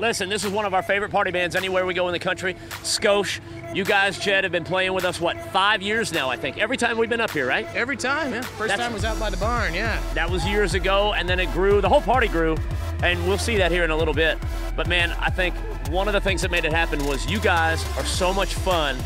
Listen, this is one of our favorite party bands anywhere we go in the country. Skosh, you guys, Jed, have been playing with us, what, 5 years now, I think? Every time we've been up here, right? Every time, yeah. First time was out by the barn, yeah. That was years ago, and then it grew. The whole party grew, and we'll see that here in a little bit. But, man, I think one of the things that made it happen was you guys are so much fun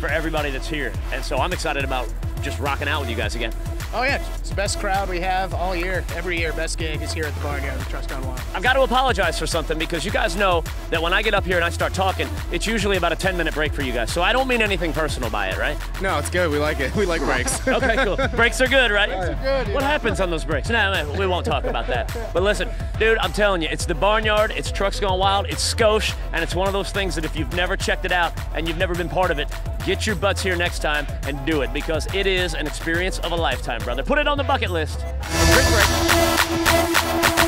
for everybody that's here. And so I'm excited about just rocking out with you guys again. Oh yeah, it's the best crowd we have all year. Every year, best gig is here at the Barnyard with Trucks Gone Wild. I've got to apologize for something because you guys know that when I get up here and I start talking, it's usually about a 10-minute break for you guys. So I don't mean anything personal by it, right? No, it's good. We like it. We like breaks. Okay, cool. Breaks are good, right? Breaks are good, yeah. What happens on those breaks? No, we won't talk about that. But listen, dude, I'm telling you, it's the Barnyard, it's Trucks Gone Wild, it's Skosh, and it's one of those things that if you've never checked it out and you've never been part of it, get your butts here next time and do it because it is an experience of a lifetime, brother. Put it on the bucket list. Break, break.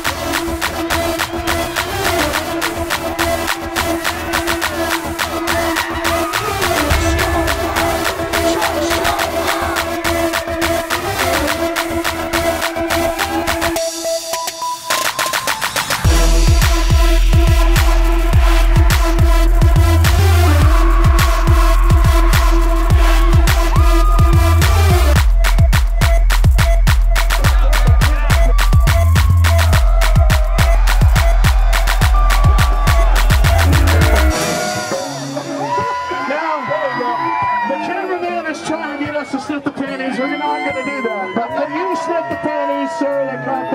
Trying to get us to snip the panties. We're not going to do that. But when you snip the panties, sir, they're caught.